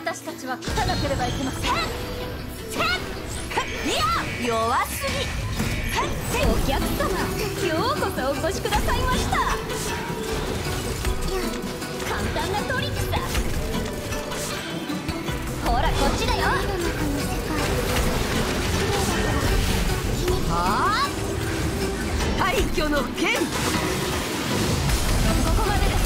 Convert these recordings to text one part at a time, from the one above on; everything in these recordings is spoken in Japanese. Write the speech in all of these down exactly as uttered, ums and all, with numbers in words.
私たちは勝たなければいけません。いや、弱すぎ。お客様、ようこそお越しくださいました。簡単なトリックさ。ほら、こっちだよ。はあ、廃墟の剣。ここまでです。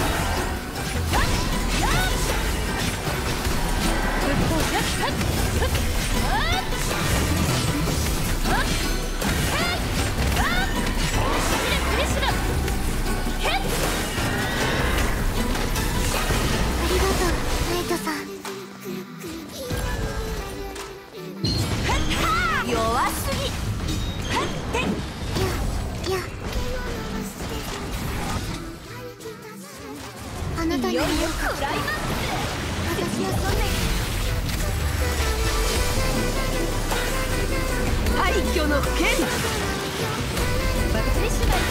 弱すぎ。いやいや、あなたによりよく食らいます。私はそんな廃墟の剣。私しだいけ。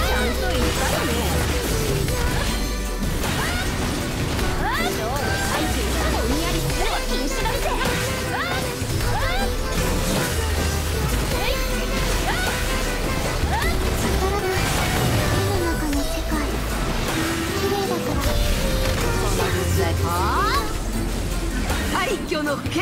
ちゃんといたよね。廃墟以下の海やりすら禁止だって。廃墟の剣。